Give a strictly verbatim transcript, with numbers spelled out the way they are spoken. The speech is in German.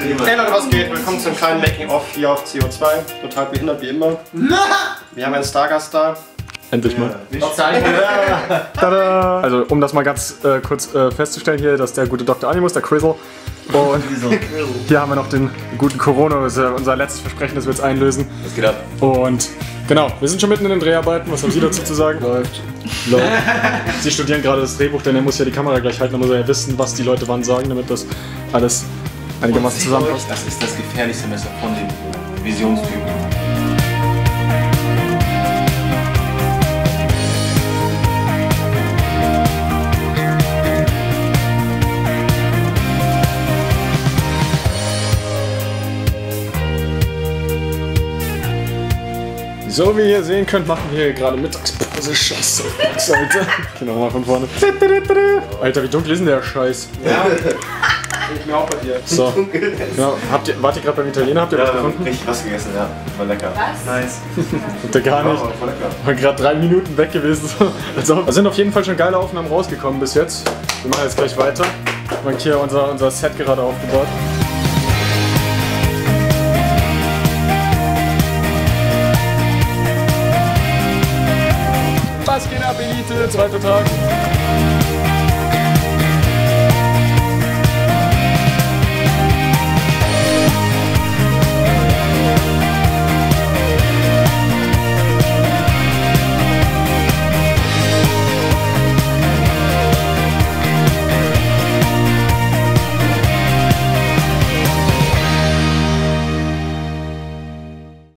Hey Leute, was geht? Willkommen zum kleinen Making-of hier auf C O zwei. Total behindert wie immer. Wir haben einen Stargast da. Endlich mal. Tada! Also um das mal ganz äh, kurz äh, festzustellen hier, dass der gute Doktor Animus, der Crizzle. Und hier haben wir noch den guten Corona, das ist ja unser letztes Versprechen, das wir jetzt einlösen. Das geht ab. Und genau, wir sind schon mitten in den Dreharbeiten, was haben Sie dazu zu sagen? Läuft. Läuft. Sie studieren gerade das Drehbuch, denn er muss ja die Kamera gleich halten, er muss ja wissen, was die Leute wann sagen, damit das alles einigermaßen zusammenpasst. Das ist das gefährlichste Messer von den Visionstypen. So wie ihr sehen könnt, machen wir hier gerade Mittagspause. Scheiße, Alter. Geh nochmal von vorne. Alter, wie dunkel ist denn der Scheiß? Ja. Ich bin auch bei dir. So. Genau. Habt ihr, wart ihr gerade beim Italiener? Habt ihr ja, was gefunden? Ich hab was gegessen, ja. War lecker. Was? Nice. Habt gar nicht. War lecker. War gerade drei Minuten weg gewesen. Also, da sind auf jeden Fall schon geile Aufnahmen rausgekommen bis jetzt. Wir machen jetzt gleich weiter. Wir haben hier unser, unser Set gerade aufgebaut. Was geht ab, Elite? Zweiter Tag.